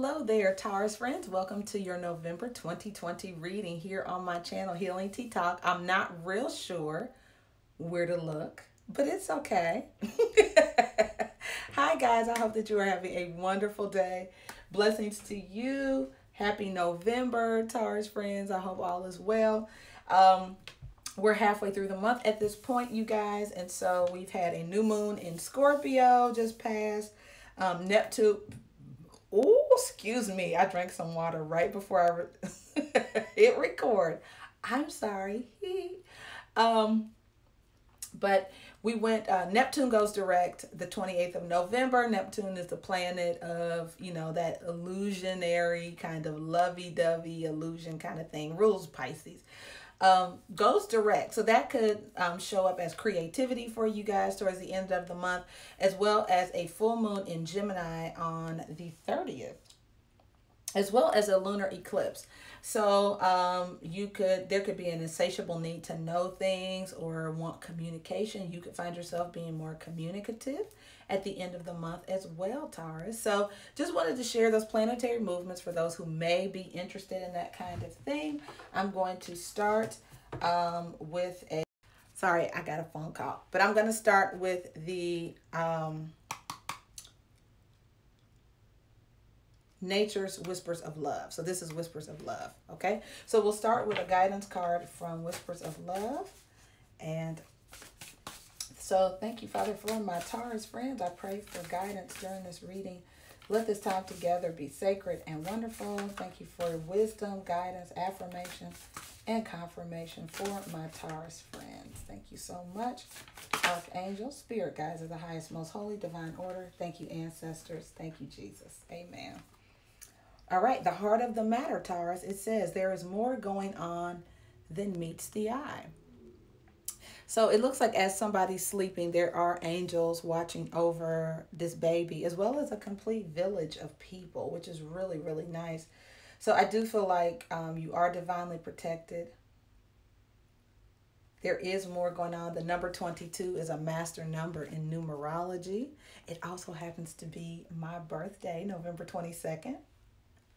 Hello there, Taurus friends. Welcome to your November 2020 reading here on my channel, Healing Tea Talk. I'm not real sure where to look, but it's okay. Hi guys, I hope that you are having a wonderful day. Blessings to you. Happy November, Taurus friends. I hope all is well. We're halfway through the month at this point, you guys, and so we've had a new moon in Scorpio just passed. Neptune. Oh, excuse me. I drank some water right before I hit record. I'm sorry. But we went, Neptune goes direct the 28th of November. Neptune is the planet of, you know, that illusionary kind of lovey-dovey illusion kind of thing, rules Pisces. Goes direct. So that could show up as creativity for you guys towards the end of the month, as well as a full moon in Gemini on the 30th, as well as a lunar eclipse. So there could be an insatiable need to know things or want communication. You could find yourself being more communicative at the end of the month as well, Taurus. So just wanted to share those planetary movements for those who may be interested in that kind of thing. I'm going to start with a, sorry, I got a phone call, but I'm going to start with the Nature's Whispers of Love. So this is Whispers of Love, okay? So we'll start with a guidance card from Whispers of Love. And so thank you, Father, for my Taurus friends. I pray for guidance during this reading. Let this time together be sacred and wonderful. Thank you for wisdom, guidance, affirmation, and confirmation for my Taurus friends. Thank you so much. Archangel, Spirit Guides of the Highest, Most Holy, Divine Order. Thank you, ancestors. Thank you, Jesus. Amen. All right, the heart of the matter, Taurus. It says there is more going on than meets the eye. So it looks like as somebody's sleeping, there are angels watching over this baby, as well as a complete village of people, which is really, really nice. So I do feel like you are divinely protected. There is more going on. The number 22 is a master number in numerology. It also happens to be my birthday, November 22nd.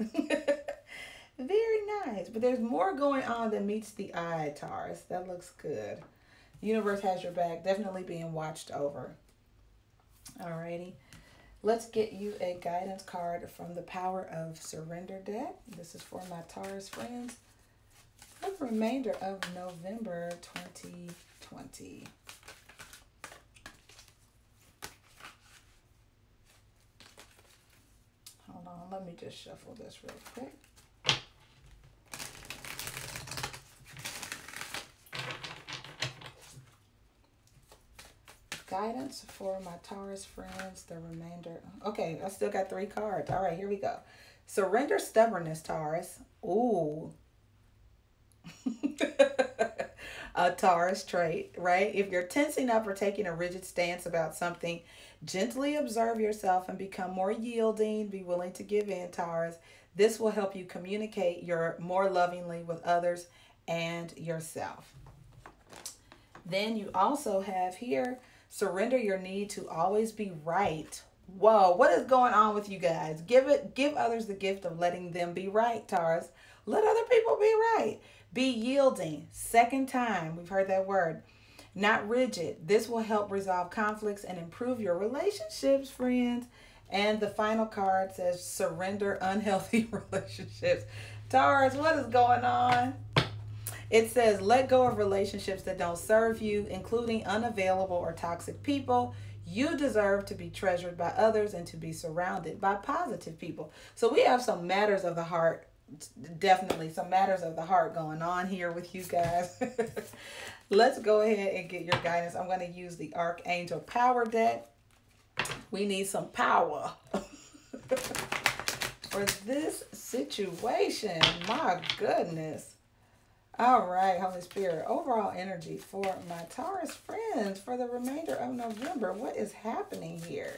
Very nice. But there's more going on than meets the eye, Taurus. That looks good. Universe has your back. Definitely being watched over. Alrighty. Let's get you a guidance card from the Power of Surrender Deck. This is for my Taurus friends for the remainder of November 2020. Hold on, let me just shuffle this real quick. Guidance for my Taurus friends, the remainder. Okay, I still got three cards. All right, here we go. Surrender stubbornness, Taurus. Ooh. A Taurus trait, right? If you're tensing up or taking a rigid stance about something, gently observe yourself and become more yielding. Be willing to give in, Taurus. This will help you communicate your more lovingly with others and yourself. Then you also have here, surrender your need to always be right. Whoa, what is going on with you guys? Give others the gift of letting them be right, Taurus. Let other people be right. Be yielding. Second time, we've heard that word. Not rigid. This will help resolve conflicts and improve your relationships, friends. And the final card says surrender unhealthy relationships. Taurus, what is going on? It says, let go of relationships that don't serve you, including unavailable or toxic people. You deserve to be treasured by others and to be surrounded by positive people. So we have some matters of the heart, definitely some matters of the heart going on here with you guys. Let's go ahead and get your guidance. I'm going to use the Archangel Power Deck. We need some power for this situation. My goodness. All right, Holy Spirit, overall energy for my Taurus friends for the remainder of November. What is happening here?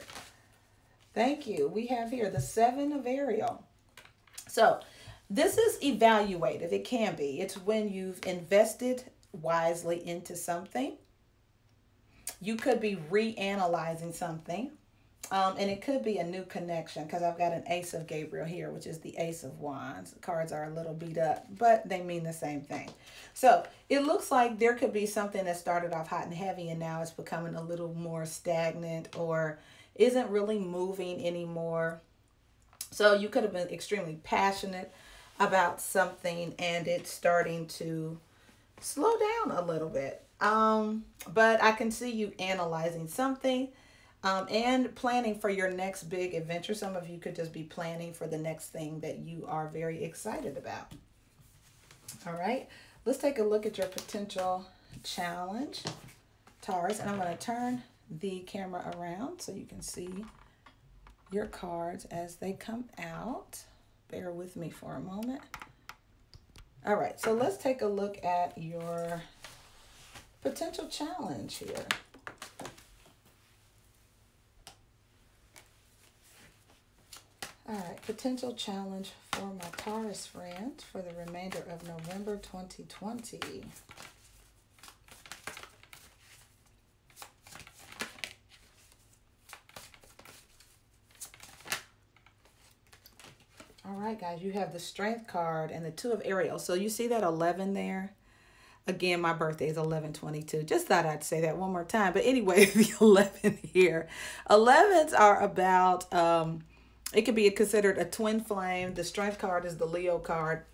Thank you. We have here the Seven of Ariel. So this is evaluative. It can be. It's when you've invested wisely into something. You could be reanalyzing something. And it could be a new connection, because I've got an Ace of Gabriel here, which is the Ace of Wands. The cards are a little beat up, but they mean the same thing. So it looks like there could be something that started off hot and heavy and now it's becoming a little more stagnant or isn't really moving anymore. So you could have been extremely passionate about something and it's starting to slow down a little bit. But I can see you analyzing something and planning for your next big adventure. Some of you could just be planning for the next thing that you are very excited about. All right, let's take a look at your potential challenge, Taurus. And I'm going to turn the camera around so you can see your cards as they come out. Bear with me for a moment. All right, so let's take a look at your potential challenge here. All right, potential challenge for my Taurus friend for the remainder of November 2020. All right, guys, you have the Strength card and the Two of Ariel. So you see that 11 there? Again, my birthday is 11/22. Just thought I'd say that one more time. But anyway, the 11 here. 11s are about, it could be considered a twin flame. The Strength card is the Leo card.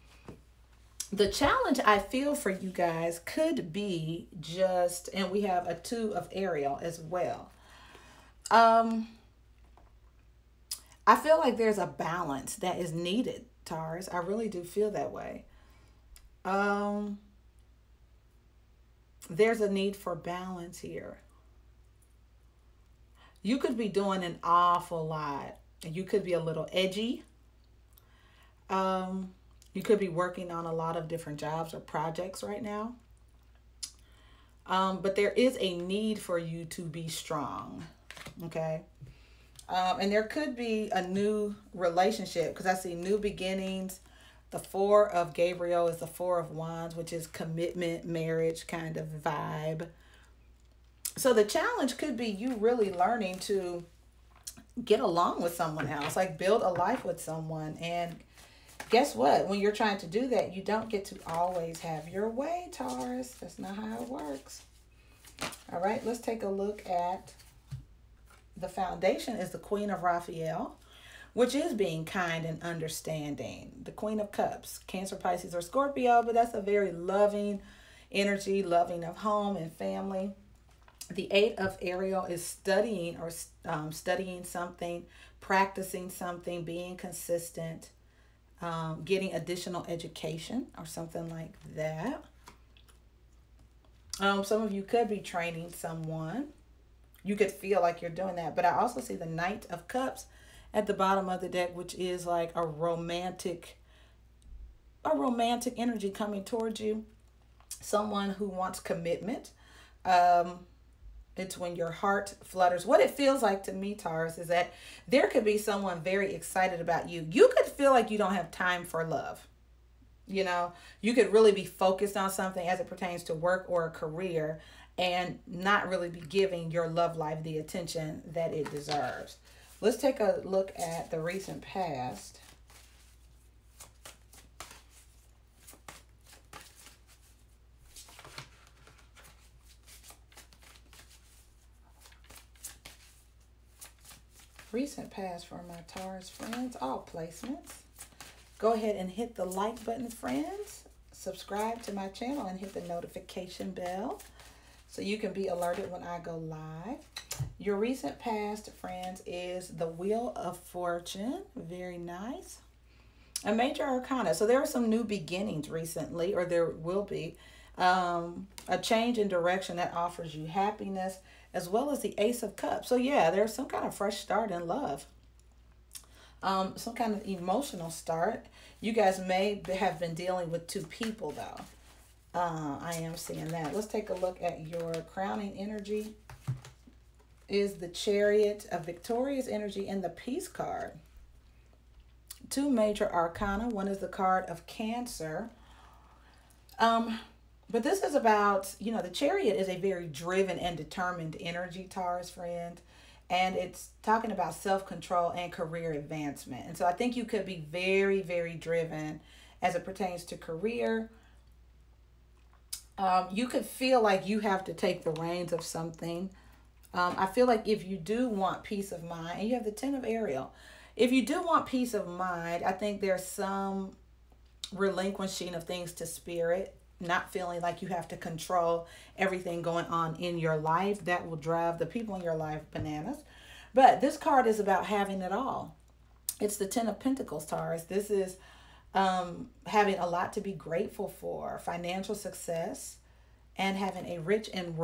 The challenge I feel for you guys could be just, and we have a Two of Ariel as well. I feel like there's a balance that is needed, Taurus. I really do feel that way. There's a need for balance here. You could be doing an awful lot. You could be a little edgy. You could be working on a lot of different jobs or projects right now. But there is a need for you to be strong, okay? And there could be a new relationship, because I see new beginnings. The Four of Gabriel is the Four of Wands, which is commitment, marriage kind of vibe. So the challenge could be you really learning to get along with someone else, like build a life with someone. And guess what? When you're trying to do that, you don't get to always have your way, Taurus. That's not how it works. All right, let's take a look at... The foundation is the Queen of Raphael, which is being kind and understanding. The Queen of Cups, Cancer, Pisces, or Scorpio, but that's a very loving energy, loving of home and family. The Eight of Ariel is studying or studying something, practicing something, being consistent, getting additional education or something like that. Some of you could be training someone. You could feel like you're doing that. But I also see the Knight of Cups at the bottom of the deck, which is like a romantic energy coming towards you. Someone who wants commitment. It's when your heart flutters. What it feels like to me, Taurus, is that there could be someone very excited about you. You could feel like you don't have time for love. You know, you could really be focused on something as it pertains to work or a career, and not really be giving your love life the attention that it deserves. Let's take a look at the recent past. Recent past for my Taurus friends, all placements. Go ahead and hit the like button, friends. Subscribe to my channel and hit the notification bell, so you can be alerted when I go live. Your recent past, friends, is the Wheel of Fortune. Very nice. A major arcana. So there are some new beginnings recently, or there will be. A change in direction that offers you happiness, as well as the Ace of Cups. So yeah, there's some kind of fresh start in love. Some kind of emotional start. You guys may have been dealing with two people, though. I am seeing that. Let's take a look at your crowning energy. Is the Chariot, of victorious energy, and the Peace card. Two major arcana. One is the card of Cancer. But this is about, you know, the Chariot is a very driven and determined energy, Taurus friend. And it's talking about self-control and career advancement. And so I think you could be very, very driven as it pertains to career. You could feel like you have to take the reins of something. I feel like if you do want peace of mind, and you have the 10 of Ariel. If you do want peace of mind, I think there's some relinquishing of things to spirit, not feeling like you have to control everything going on in your life. That will drive the people in your life bananas. But this card is about having it all. It's the 10 of Pentacles, Taurus. This is having a lot to be grateful for, financial success, and having a rich and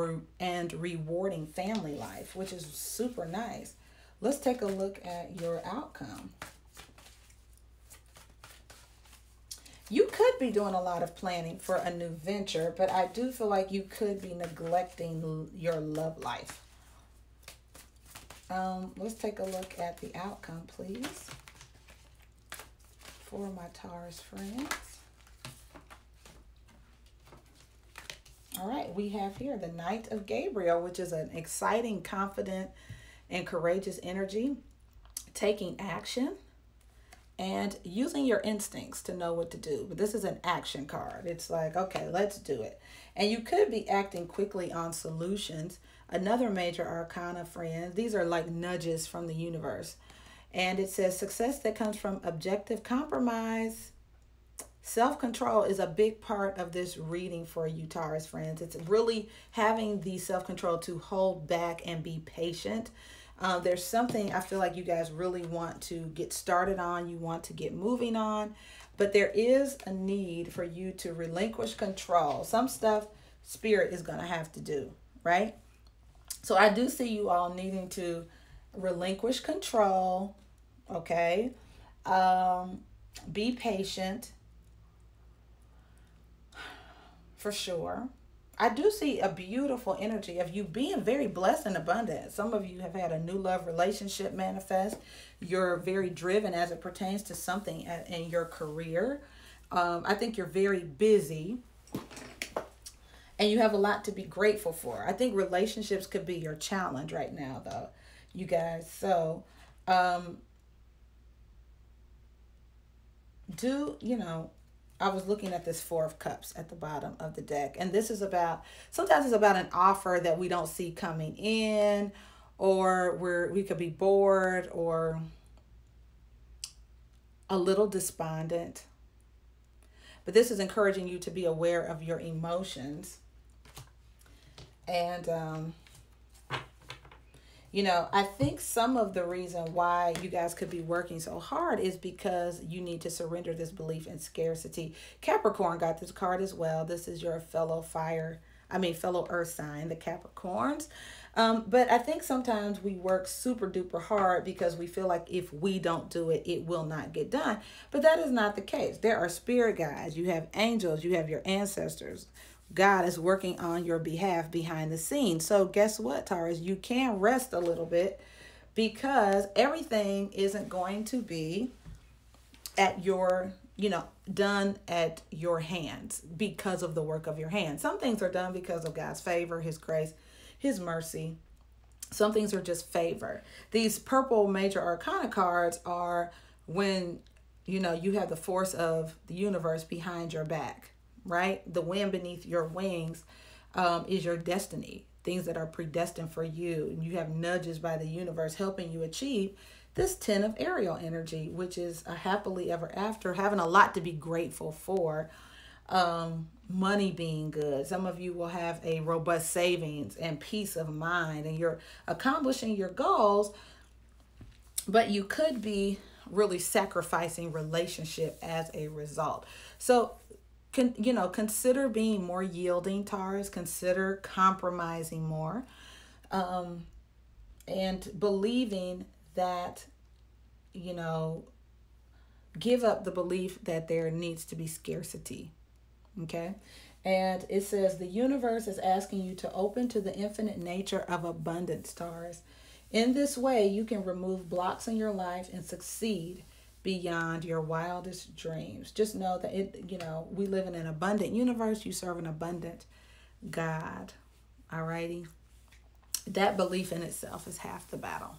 rewarding family life, which is super nice. Let's take a look at your outcome. You could be doing a lot of planning for a new venture, but I do feel like you could be neglecting your love life. Let's take a look at the outcome, please, for my Taurus friends. All right, we have here the Knight of Gabriel, which is an exciting, confident, and courageous energy, taking action and using your instincts to know what to do. But this is an action card. It's like, okay, let's do it. And you could be acting quickly on solutions. Another major arcana, friend. These are like nudges from the universe. And it says success that comes from objective compromise. Self-control is a big part of this reading for you, Taurus friends. It's really having the self-control to hold back and be patient. There's something I feel like you guys really want to get started on. You want to get moving on. But there is a need for you to relinquish control. Some stuff spirit is going to have to do, right? So I do see you all needing to relinquish control, okay? Be patient. For sure. I do see a beautiful energy of you being very blessed and abundant. Some of you have had a new love relationship manifest. You're very driven as it pertains to something in your career. I think you're very busy and you have a lot to be grateful for. I think relationships could be your challenge right now, though, you guys. So I was looking at this Four of Cups at the bottom of the deck. And this is about, sometimes it's about an offer that we don't see coming in, or we could be bored or a little despondent. But this is encouraging you to be aware of your emotions. And, I think some of the reason why you guys could be working so hard is because you need to surrender this belief in scarcity. Capricorn got this card as well. This is your fellow earth sign, the Capricorns. But I think sometimes we work super duper hard because we feel like if we don't do it, it will not get done. But that is not the case. There are spirit guides. You have angels. You have your ancestors. God is working on your behalf behind the scenes. So guess what, Taurus? You can rest a little bit because everything isn't going to be at your, done at your hands because of the work of your hands. Some things are done because of God's favor, his grace, his mercy. Some things are just favor. These purple major arcana cards are when, you have the force of the universe behind your back. Right? The wind beneath your wings is your destiny, things that are predestined for you. And you have nudges by the universe helping you achieve this 10 of Ariel energy, which is a happily ever after, having a lot to be grateful for, money being good. Some of you will have a robust savings and peace of mind, and you're accomplishing your goals, but you could be really sacrificing relationship as a result. So, consider being more yielding, Taurus. Consider compromising more, and believing that, give up the belief that there needs to be scarcity. Okay. And it says the universe is asking you to open to the infinite nature of abundance, Taurus. In this way, you can remove blocks in your life and succeed beyond your wildest dreams. Just know that we live in an abundant universe. You serve an abundant God. All righty. that belief in itself is half the battle.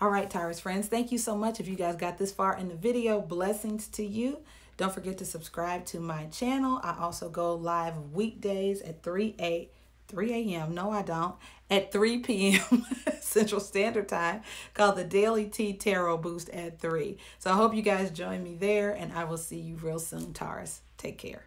All right, Taurus friends, thank you so much. If you guys got this far in the video, blessings to you. Don't forget to subscribe to my channel. I also go live weekdays at 3 a.m. No, I don't. At 3 p.m. Central Standard Time, called the Daily Tea Tarot Boost at 3. So I hope you guys join me there, and I will see you real soon, Taurus. Take care.